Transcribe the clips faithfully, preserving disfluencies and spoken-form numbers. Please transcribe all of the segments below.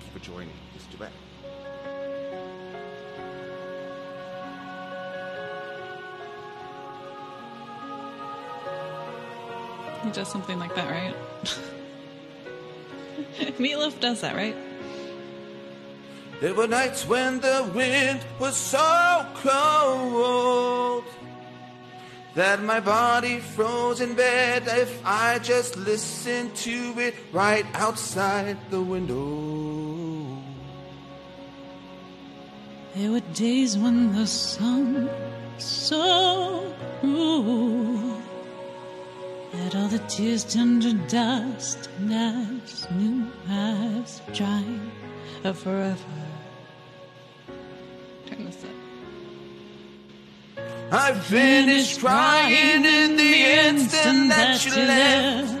Thank you for joining this duet. He does something like that, right? Meatloaf does that, right? There were nights when the wind was so cold that my body froze in bed if I just listened to it right outside the window. There were days when the sun was so cruel that all the tears turned to dust and I knew I was trying forever. Turn this up. I finished crying in the instant that you left,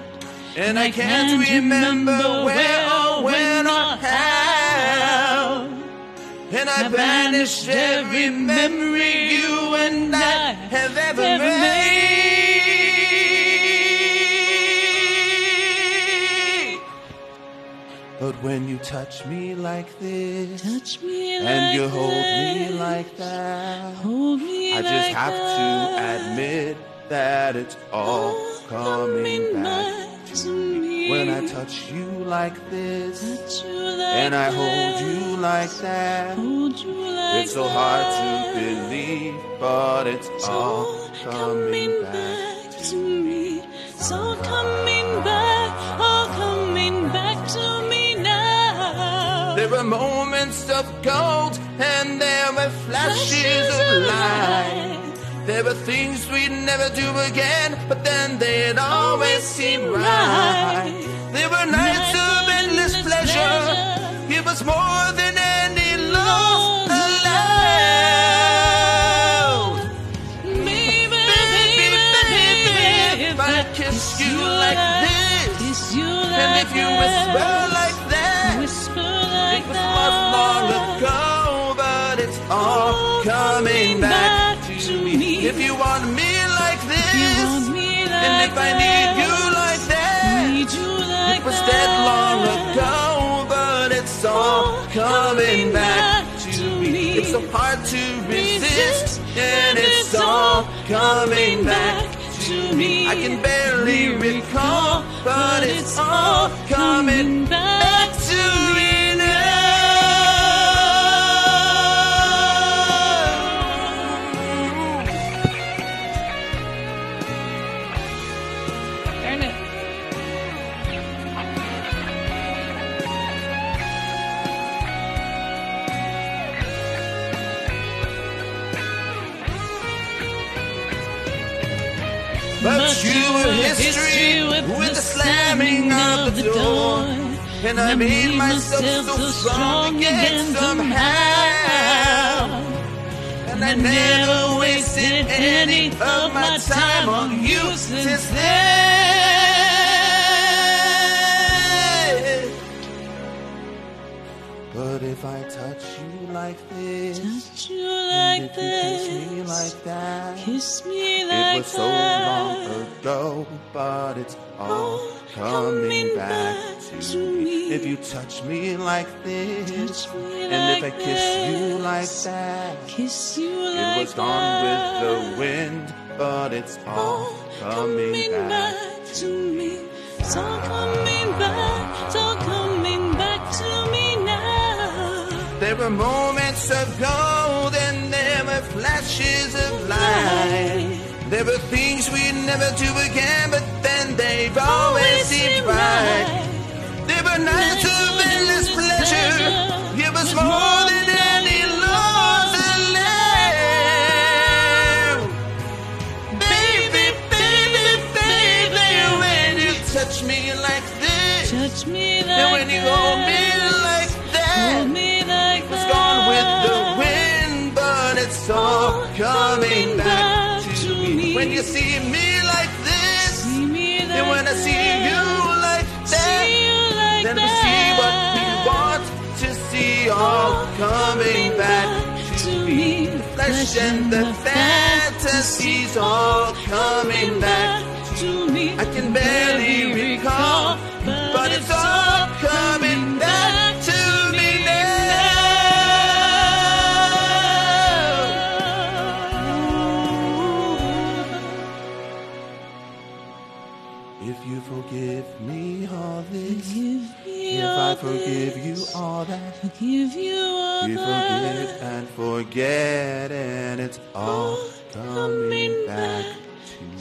and I can't remember where or when or how, and I banished every memory you and I have ever made. But when you touch me like this, touch me and you hold me like that, hold me, I just have to admit that it's all coming back to me. When I touch you like this, and I hold you like that, it's so hard to believe, but it's all coming back to me. It's all coming back, all coming back to me now. There are moments of gold, and there were flashes of light. There were things we'd never do again, but then they'd always seem right. There were nights of endless pleasure. It was more than any loss allowed. Baby, baby, baby, if I kiss you like this, and if you whisper like that, it was not long ago. All coming back, back to me. me. If you want me like this, me like and if I need you like that, need you like it was dead long ago, but it's all coming back, back to me. me. It's so hard to resist, resist and it's all coming back, back to me. I can barely recall, but it's all coming back to me. But you were history with the slamming of the door, and I made myself so strong again somehow, and I never wasted any of my time on you since then. But if I touch you like this, touch you like this, kiss me like that, kiss me like it was so long ago, but it's all coming back to me. If you touch me like this, and if I kiss you like that, it was gone with the wind, but it's all coming back to me. It's all coming back, it's all coming back to me now. There were moments of gold and there were flashes of light. There were things we'd never do again, but then they've always seemed right. There were nights of endless pleasure. It was more than any loss allowed. Baby, baby, baby, when you touch me like this, touch me like and when you hold me like that, it's gone with the wind, but it's all coming back. When you see me like this, see me like and when I see you like that, see you like then we see what we want to see all coming back to me. The flesh and the fantasies all coming back to me. I can barely recall, but it's all coming back to me. forgive you all that. Forgive you all you that. You forget and forget, and it's all coming, coming back, back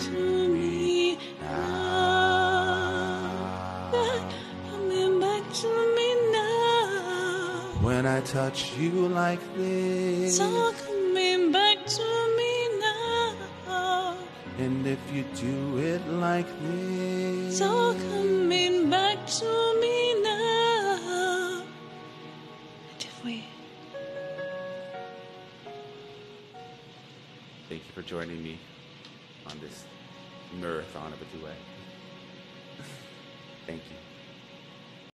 to me, me now. Back, coming back to me now. When I touch you like this, it's all coming back to me now. And if you do it like this, it's all coming back to me now. And if we... Thank you for joining me on this marathon of a duet. Thank you.